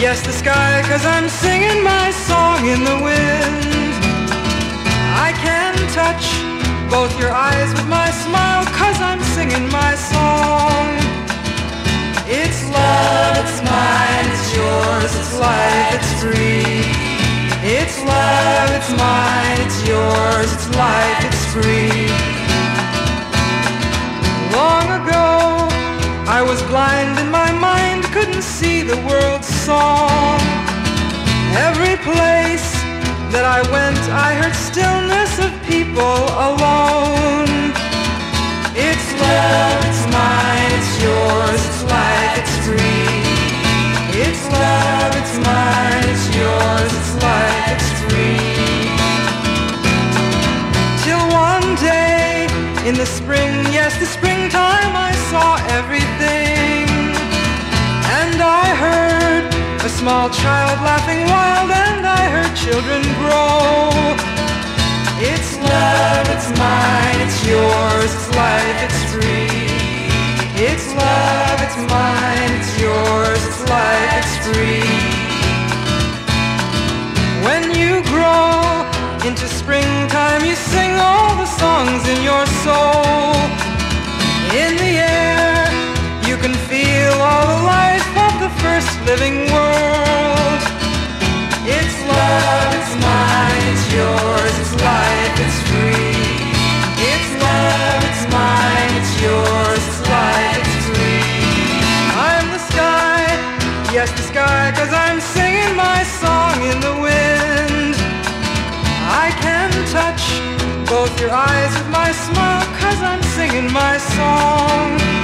yes, the sky, 'cause I'm singing my song in the wind. I can touch both your eyes with my smile, 'cause I'm singing my song. It's love, it's mine, it's yours, it's life, it's free. It's love, it's mine, it's yours, it's life, it's free. Long ago, I was blind in my mind, couldn't see the world's song. Every place that I went, I heard stillness of people alone. It's love, it's mine, it's yours, it's life, it's free. It's love, it's mine, it's yours, it's life, it's free. Till one day, in the spring, yes, the springtime, I saw everything. And I heard a small child laughing wild, and I heard children grow. It's love, it's mine, it's yours, it's life, it's free. It's love, it's mine, it's yours, it's life, it's free. When you grow into springtime, you sing all the songs in your soul. In the air, you can feel all the life of the first living world. It's love, it's mine, it's yours, it's life, it's free. It's love, it's mine, it's yours, it's life, it's free. I'm the sky, yes, the sky, 'cause I'm singing my song in the wind. I can touch both your eyes with my smile, 'cause I'm singing my song.